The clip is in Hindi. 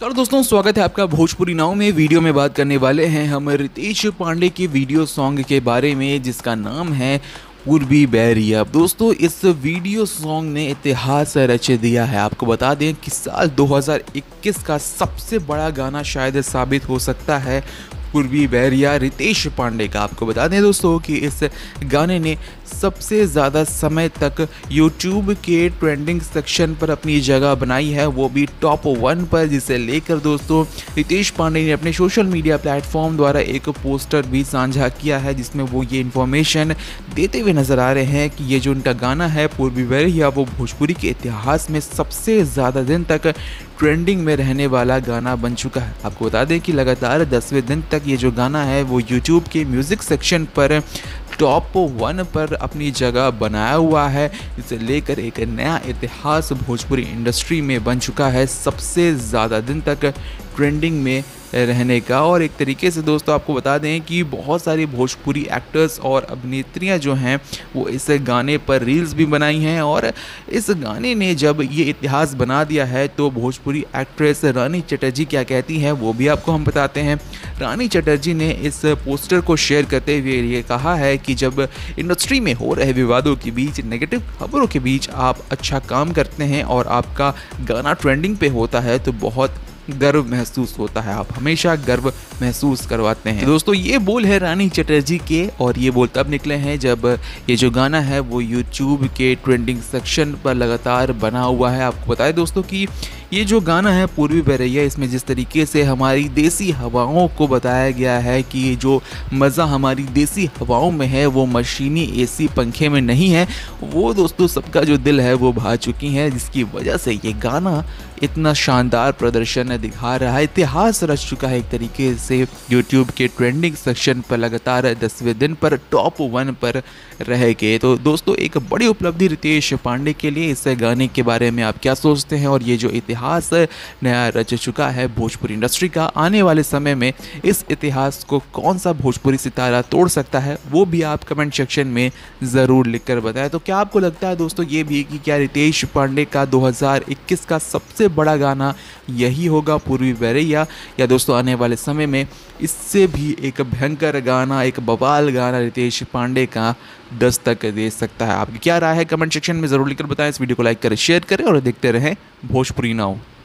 चलो दोस्तों, स्वागत है आपका भोजपुरी नाउ में। वीडियो में बात करने वाले हैं हम रितेश पांडे की वीडियो सॉन्ग के बारे में, जिसका नाम है पूर्वी बयरिया। दोस्तों, इस वीडियो सॉन्ग ने इतिहास रच दिया है। आपको बता दें कि साल 2021 का सबसे बड़ा गाना शायद साबित हो सकता है पूर्वी बयरिया रितेश पांडे का। आपको बता दें दोस्तों कि इस गाने ने सबसे ज़्यादा समय तक YouTube के ट्रेंडिंग सेक्शन पर अपनी जगह बनाई है, वो भी टॉप 1 पर, जिसे लेकर दोस्तों रितेश पांडे ने अपने सोशल मीडिया प्लेटफॉर्म द्वारा एक पोस्टर भी साझा किया है, जिसमें वो ये इन्फॉर्मेशन देते हुए नज़र आ रहे हैं कि ये जो उनका गाना है पूर्वी बयरिया, वो भोजपुरी के इतिहास में सबसे ज़्यादा दिन तक ट्रेंडिंग में रहने वाला गाना बन चुका है। आपको बता दें कि लगातार 10वें दिन तक ये जो गाना है वो YouTube के म्यूज़िक सेक्शन पर टॉप 1 पर अपनी जगह बनाया हुआ है, इसे लेकर एक नया इतिहास भोजपुरी इंडस्ट्री में बन चुका है सबसे ज़्यादा दिन तक ट्रेंडिंग में रहने का। और एक तरीके से दोस्तों आपको बता दें कि बहुत सारे भोजपुरी एक्टर्स और अभिनेत्रियां जो हैं वो इस गाने पर रील्स भी बनाई हैं, और इस गाने ने जब ये इतिहास बना दिया है तो भोजपुरी एक्ट्रेस रानी चटर्जी क्या कहती हैं वो भी आपको हम बताते हैं। रानी चटर्जी ने इस पोस्टर को शेयर करते हुए ये कहा है कि जब इंडस्ट्री में हो रहे विवादों के बीच, नेगेटिव खबरों के बीच आप अच्छा काम करते हैं और आपका गाना ट्रेंडिंग पे होता है तो बहुत गर्व महसूस होता है, आप हमेशा गर्व महसूस करवाते हैं। तो दोस्तों ये बोल है रानी चटर्जी के, और ये बोल तब निकले हैं जब ये जो गाना है वो YouTube के ट्रेंडिंग सेक्शन पर लगातार बना हुआ है। आपको बताएं दोस्तों कि ये जो गाना है पूर्वी बयरिया, इसमें जिस तरीके से हमारी देसी हवाओं को बताया गया है कि ये जो मज़ा हमारी देसी हवाओं में है वो मशीनी एसी पंखे में नहीं है, वो दोस्तों सबका जो दिल है वो भा चुकी हैं, जिसकी वजह से ये गाना इतना शानदार प्रदर्शन दिखा रहा है, इतिहास रच चुका है एक तरीके से। YouTube के ट्रेंडिंग सेक्शन पर लगातार 10वें दिन पर टॉप 1 पर रह गए। तो दोस्तों एक बड़ी उपलब्धि रितेश पांडे के लिए। इस गाने के बारे में आप क्या सोचते हैं, और ये जो इतिहास नया रच चुका है भोजपुरी इंडस्ट्री का, आने वाले समय में इस इतिहास को कौन सा भोजपुरी सितारा तोड़ सकता है, वो भी आप कमेंट सेक्शन में ज़रूर लिखकर बताएं। तो क्या आपको लगता है दोस्तों ये भी कि क्या रितेश पांडे का 2021 का सबसे बड़ा गाना यही होगा पूर्वी बयरिया, या दोस्तों आने वाले समय में इससे भी एक भयंकर गाना, एक बवाल गाना रितेश पांडे का दस्तक दे सकता है? आपकी क्या राय है कमेंट सेक्शन में ज़रूर लिखकर बताएं। इस वीडियो को लाइक करें, शेयर करें और देखते रहें भोजपुरी नाउ।